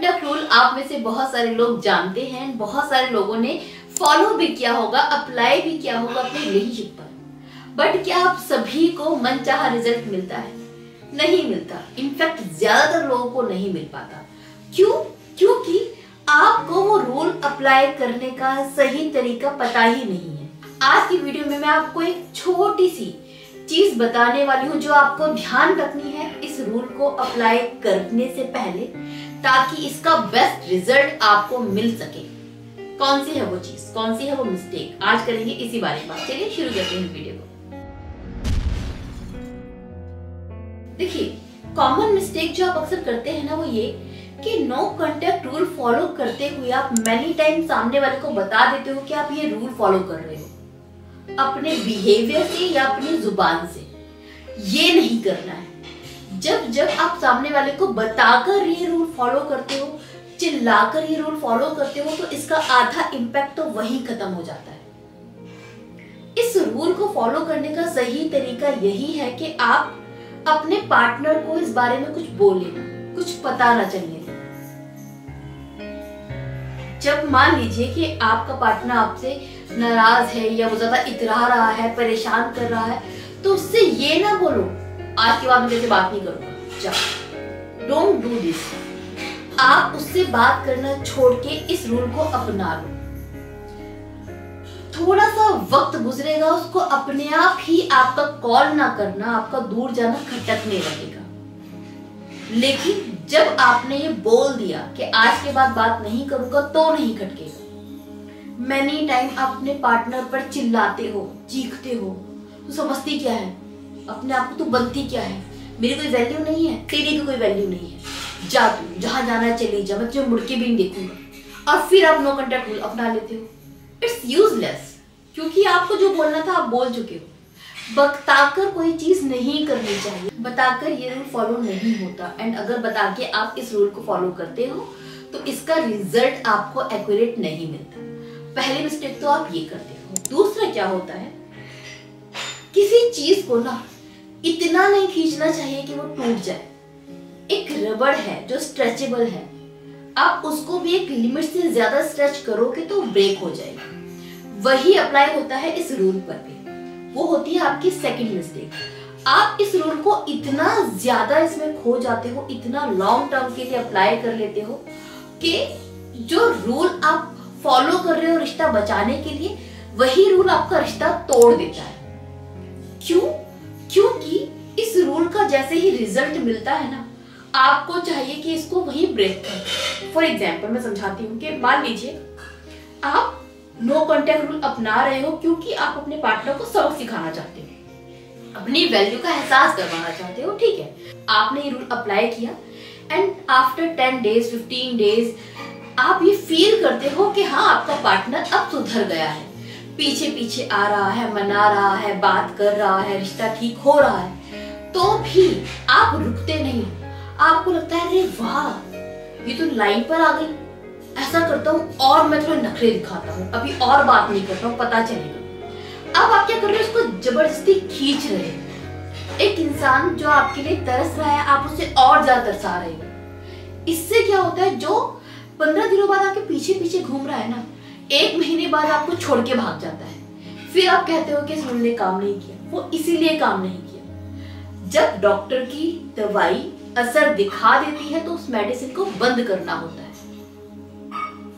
Diamond duck rule आप में से बहुत सारे लोग जानते हैं, बहुत सारे लोगों ने फॉलो भी किया होगा, अप्लाई भी किया होगा अपने रिलेशनशिप पर। बट क्या आप सभी को मनचाहा रिजल्ट मिलता है? नहीं मिलता। इनफैक्ट ज्यादातर लोगों को नहीं मिल पाता। क्यों? क्योंकि आपको वो रूल अप्लाई करने का सही तरीका पता ही नहीं है। आज की वीडियो में मैं आपको एक छोटी सी चीज बताने वाली हूँ जो आपको ध्यान रखनी है इस रूल को अप्लाई करने से पहले, ताकि इसका बेस्ट रिजल्ट आपको मिल सके। कौन सी है वो चीज, कौन सी है वो मिस्टेक, आज करेंगे इसी बारे में बात। चलिए शुरू करते हैं वीडियो को। देखिए, कॉमन मिस्टेक जो आप अक्सर करते हैं ना, वो ये कि नो कॉन्टेक्ट रूल फॉलो करते हुए आप मेनी टाइम सामने वाले को बता देते हो कि आप ये रूल फॉलो कर रहे हो, अपने बिहेवियर से या अपनी जुबान से। ये नहीं करना है। जब जब आप सामने वाले को बताकर ये रूल फॉलो करते हो, चिल्लाकर ये रूल फॉलो करते हो, तो इसका आधा इम्पैक्ट तो वहीं खत्म हो जाता है। इस रूल को फॉलो करने का सही तरीका यही है कि आप अपने पार्टनर को इस बारे में कुछ बोले ना, कुछ पता ना चलने दें। जब मान लीजिए कि आपका पार्टनर आपसे नाराज है या वो ज्यादा इतरा रहा है, परेशान कर रहा है, तो उससे ये ना बोलो आज के बाद मैं तेरे से बात नहीं करूंगा, जाओ। Don't do this. आप उससे बात करना छोड़ के इस रूल को अपना लो। थोड़ा सा वक्त गुजरेगा, उसको अपने आप ही आपका कॉल ना करना, आपका दूर जाना खटकने लगेगा। लेकिन जब आपने ये बोल दिया कि आज के बाद बात नहीं करूंगा, तो नहीं खटकेगा। मैनी टाइम आप अपने पार्टनर पर चिल्लाते हो, चीखते हो, तू समझती क्या है, अपने आप को तू बनती क्या है, मेरी कोई वैल्यू नहीं है, तेरी भी कोई वैल्यू नहीं है, जा तू जहां जाना चली जा, मैं तुझे मुड़के भी नहीं देखूंगा। और फिर आप नो कॉन्टेक्ट रूल अपना लेते हो। इट्स यूजलेस, क्योंकि आपको जो बोलना था आप बोल चुके हो। बताकर कोई चीज नहीं करनी चाहिए। बताकर ये रूल फॉलो नहीं होता। एंड अगर बता के आप इस रूल को फॉलो करते हो तो इसका रिजल्ट आपको एक्यूरेट नहीं मिलता। पहली मिस्टेक तो आप ये करते हो। दूसरा क्या होता है, किसी चीज को ना इतना नहीं खींचना चाहिए कि वो टूट जाए। एक रबड़ है जो स्ट्रेचेबल है, आप उसको भी एक लिमिट से ज्यादा स्ट्रेच करोगे तो ब्रेक हो जाएगा। वही अप्लाई होता है इस रूल पर भी। वो होती है आपकी सेकंड मिस्टेक। आप इस रूल को इतना ज्यादा इसमें खो जाते हो, इतना लॉन्ग टर्म के लिए अप्लाई कर लेते हो कि जो रूल आप फॉलो कर रहे हो रिश्ता बचाने के लिए, वही रूल आपका रिश्ता तोड़ देता है। क्यों? क्योंकि इस रूल का जैसे ही रिजल्ट मिलता है ना, आपको चाहिए कि इसको वही ब्रेक करें। फॉर एग्जाम्पल मैं समझाती हूँ कि मान लीजिए आप नो कॉन्टेक्ट रूल अपना रहे हो क्योंकि आप अपने पार्टनर को सबक सिखाना चाहते हो, अपनी वैल्यू का एहसास करवाना चाहते हो। ठीक है, आपने ये रूल अप्लाई किया एंड आफ्टर 10 डेज 15 डेज आप ये फील करते हो कि हाँ, आपका पार्टनर अब सुधर गया है, पीछे पीछे आ रहा है, मना रहा है, बात कर रहा है, रिश्ता ठीक हो रहा है, तो भी आप रुकते नहीं। आपको लगता है अरे वाह, ये तो लाइन पर आ गई, ऐसा करता हूँ और मैं थोड़े नखरे दिखाता हूँ, अभी और बात नहीं करता हूँ, पता चलेगा। अब आप क्या कर रहे हो, उसको जबरदस्ती खींच रहे हो। एक इंसान जो आपके लिए तरस रहा है, आप उसे और ज्यादा तरसा रहे हो। इससे क्या होता है, जो 15 दिनों बाद आपके पीछे पीछे घूम रहा है ना, 1 महीने बाद आपको छोड़ के भाग जाता है। फिर आप कहते हो कि इस रूल ने काम नहीं किया। वो इसीलिए काम नहीं किया। जब डॉक्टर की दवाई असर दिखा देती है तो उस मेडिसिन को बंद करना होता है।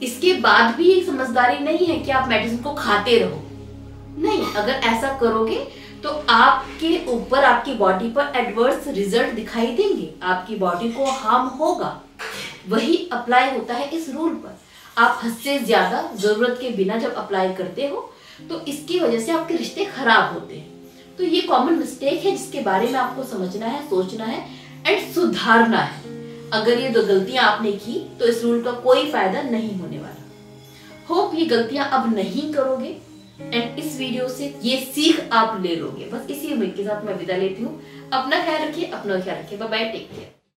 इसके बाद भी एक समझदारी नहीं है कि आप मेडिसिन को खाते रहो। नहीं, अगर ऐसा करोगे तो आपके ऊपर, आपकी बॉडी पर एडवर्स रिजल्ट दिखाई देंगे, आपकी बॉडी को हार्म होगा। वही अप्लाई होता है इस रूल पर। आप हद से ज्यादा, जरूरत के बिना जब अप्लाई करते हो तो इसकी वजह से आपके रिश्ते खराब होते हैं। तो ये कॉमन मिस्टेक है जिसके बारे में आपको समझना है, सोचना है एंड सुधारना है। अगर ये 2 गलतियां आपने की तो इस रूल का कोई फायदा नहीं होने वाला। होप ये गलतियां अब नहीं करोगे एंड इस वीडियो से ये सीख आप ले लोगे। बस इसी उम्मीद के साथ मैं विदा लेती हूँ। अपना ख्याल रखिए, अपना ख्याल रखिए। Bye bye, take care.